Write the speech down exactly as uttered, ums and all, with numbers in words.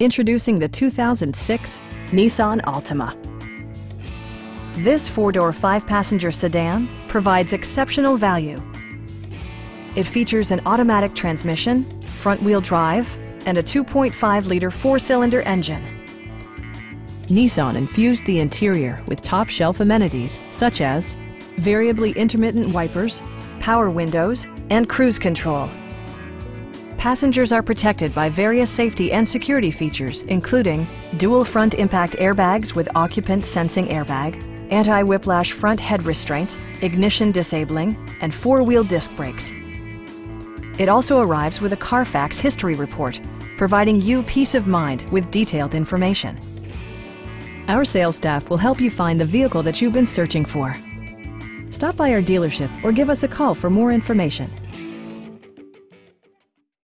Introducing the two thousand six Nissan Altima. This four-door, five-passenger sedan provides exceptional value. It features an automatic transmission, front-wheel drive, and a two point five liter four-cylinder engine. Nissan infused the interior with top-shelf amenities such as variably intermittent wipers, power windows, and cruise control. Passengers are protected by various safety and security features, including dual front impact airbags with occupant sensing airbag, anti-whiplash front head restraints, ignition disabling, and four-wheel disc brakes. It also arrives with a Carfax history report, providing you peace of mind with detailed information. Our sales staff will help you find the vehicle that you've been searching for. Stop by our dealership or give us a call for more information.